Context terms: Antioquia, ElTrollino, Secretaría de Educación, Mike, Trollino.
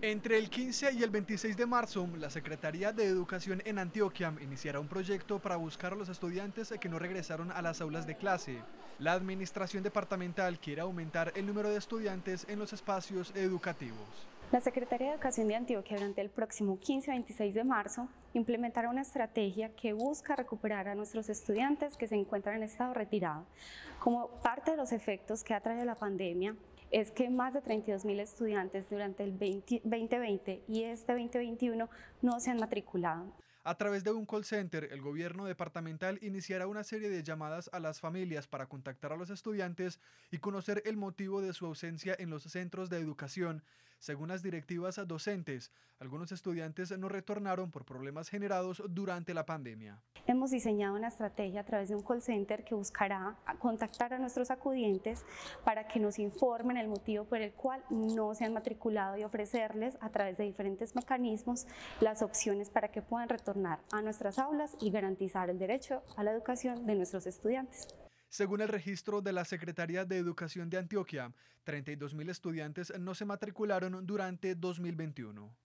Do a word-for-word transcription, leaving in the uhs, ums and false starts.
Entre el quince y el veintiséis de marzo, la Secretaría de Educación en Antioquia iniciará un proyecto para buscar a los estudiantes que no regresaron a las aulas de clase. La administración departamental quiere aumentar el número de estudiantes en los espacios educativos. La Secretaría de Educación de Antioquia durante el próximo quince a veintiséis de marzo implementará una estrategia que busca recuperar a nuestros estudiantes que se encuentran en estado retirado. Como parte de los efectos que ha traído la pandemia, es que más de treinta y dos mil estudiantes durante el veinte veinte y este veinte veintiuno no se han matriculado. A través de un call center, el gobierno departamental iniciará una serie de llamadas a las familias para contactar a los estudiantes y conocer el motivo de su ausencia en los centros de educación. Según las directivas docentes, algunos estudiantes no retornaron por problemas generados durante la pandemia. Hemos diseñado una estrategia a través de un call center que buscará contactar a nuestros acudientes para que nos informen el motivo por el cual no se han matriculado y ofrecerles a través de diferentes mecanismos las opciones para que puedan retornar a nuestras aulas y garantizar el derecho a la educación de nuestros estudiantes. Según el registro de la Secretaría de Educación de Antioquia, treinta y dos mil estudiantes no se matricularon durante dos mil veintiuno.